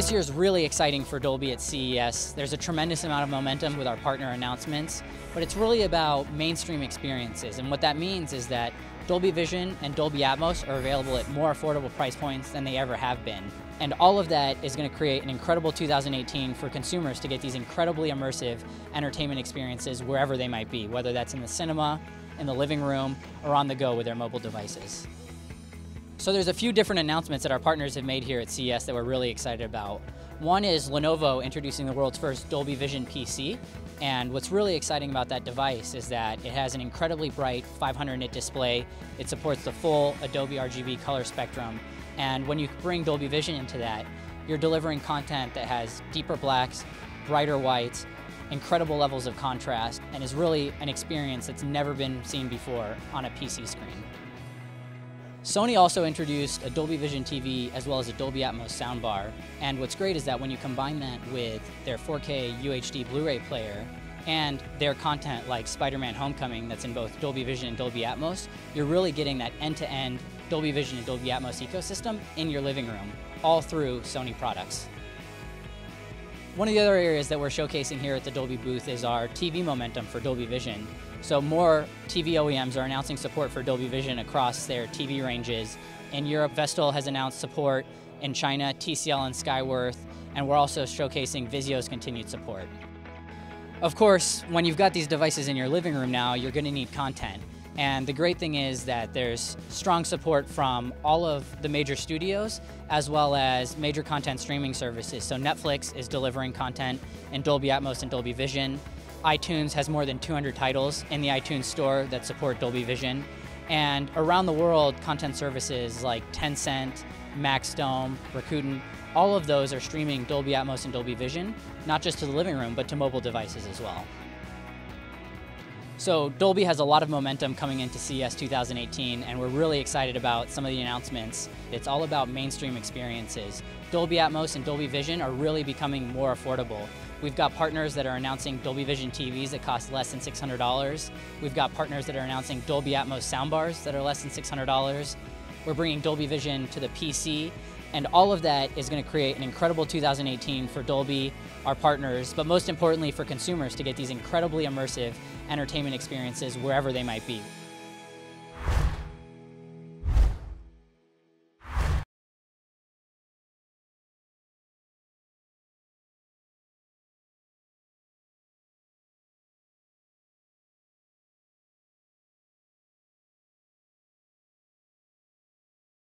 This year's really exciting for Dolby at CES. There's a tremendous amount of momentum with our partner announcements, but it's really about mainstream experiences. And what that means is that Dolby Vision and Dolby Atmos are available at more affordable price points than they ever have been. And all of that is going to create an incredible 2018 for consumers to get these incredibly immersive entertainment experiences wherever they might be, whether that's in the cinema, in the living room, or on the go with their mobile devices. So there's a few different announcements that our partners have made here at CES that we're really excited about. One is Lenovo introducing the world's first Dolby Vision PC. And what's really exciting about that device is that it has an incredibly bright 500 nit display. It supports the full Adobe RGB color spectrum. And when you bring Dolby Vision into that, you're delivering content that has deeper blacks, brighter whites, incredible levels of contrast, and is really an experience that's never been seen before on a PC screen. Sony also introduced a Dolby Vision TV as well as a Dolby Atmos soundbar, and what's great is that when you combine that with their 4K UHD Blu-ray player and their content like Spider-Man Homecoming that's in both Dolby Vision and Dolby Atmos, you're really getting that end-to-end Dolby Vision and Dolby Atmos ecosystem in your living room, all through Sony products. One of the other areas that we're showcasing here at the Dolby booth is our TV momentum for Dolby Vision. So more TV OEMs are announcing support for Dolby Vision across their TV ranges. In Europe, Vestel has announced support. In China, TCL and Skyworth. And we're also showcasing Vizio's continued support. Of course, when you've got these devices in your living room now, you're going to need content. And the great thing is that there's strong support from all of the major studios as well as major content streaming services. So Netflix is delivering content in Dolby Atmos and Dolby Vision. iTunes has more than 200 titles in the iTunes store that support Dolby Vision. And around the world, content services like Tencent, Maxdome, Rakuten, all of those are streaming Dolby Atmos and Dolby Vision, not just to the living room, but to mobile devices as well. So Dolby has a lot of momentum coming into CES 2018, and we're really excited about some of the announcements. It's all about mainstream experiences. Dolby Atmos and Dolby Vision are really becoming more affordable. We've got partners that are announcing Dolby Vision TVs that cost less than $600. We've got partners that are announcing Dolby Atmos soundbars that are less than $600. We're bringing Dolby Vision to the PC, and all of that is going to create an incredible 2018 for Dolby, our partners, but most importantly for consumers to get these incredibly immersive entertainment experiences wherever they might be.